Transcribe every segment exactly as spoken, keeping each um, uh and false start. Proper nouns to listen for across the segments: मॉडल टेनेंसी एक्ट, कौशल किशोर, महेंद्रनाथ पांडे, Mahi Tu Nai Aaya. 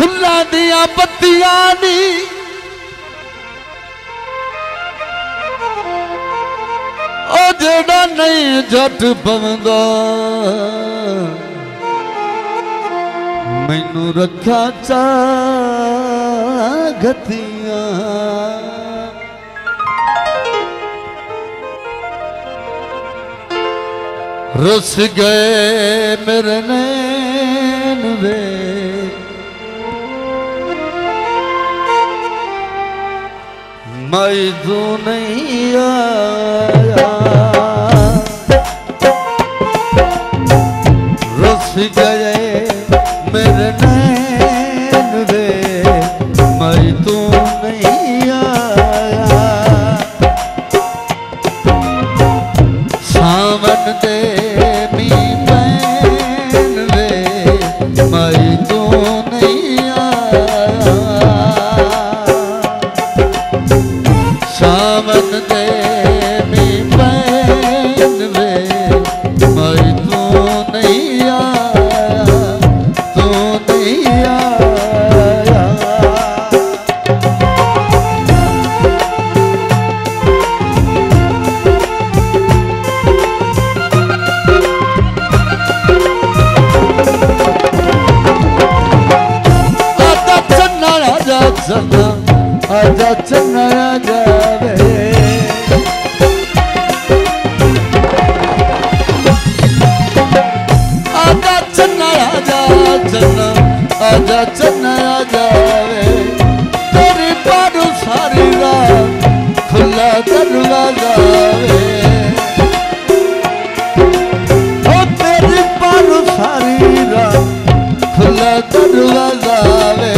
फुल्ला दिया पत्तिया नी ओ जेड़ा नहीं जट पवंदा मैनू रखा चा गतिया रुस गए मेरे नैन वे माही तू नहीं आया रुस गए मेरे नैन वे माही तू नहीं आया सावन दे आजा चन्ना आजा रे आजा चन्ना आजा चन्ना आजा चन्ना आजा रे तेरी पारू सारी रात खुला दरवाजा रे ओ तेरी पारू सारी रात खुला दरवाजा रे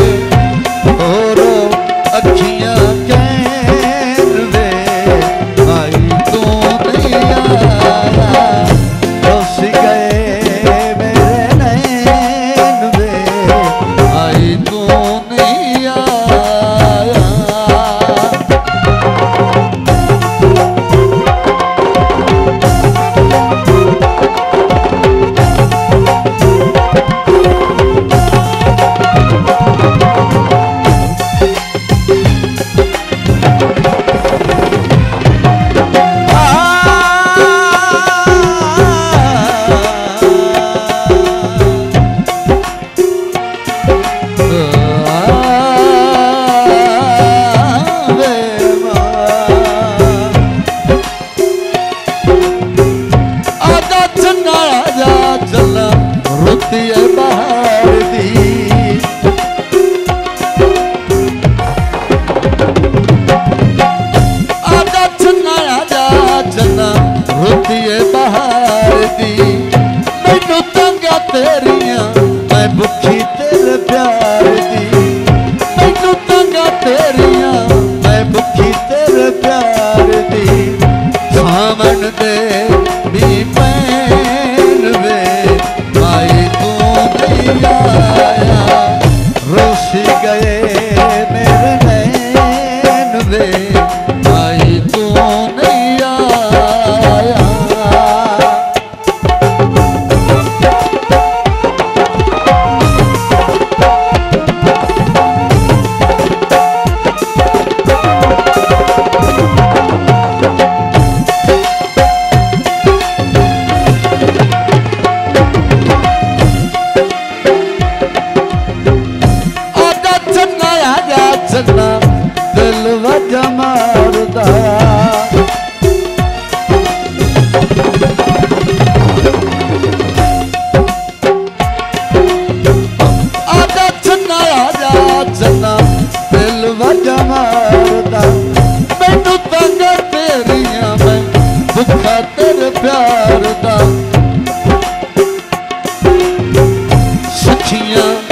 प्यार दा सखियां।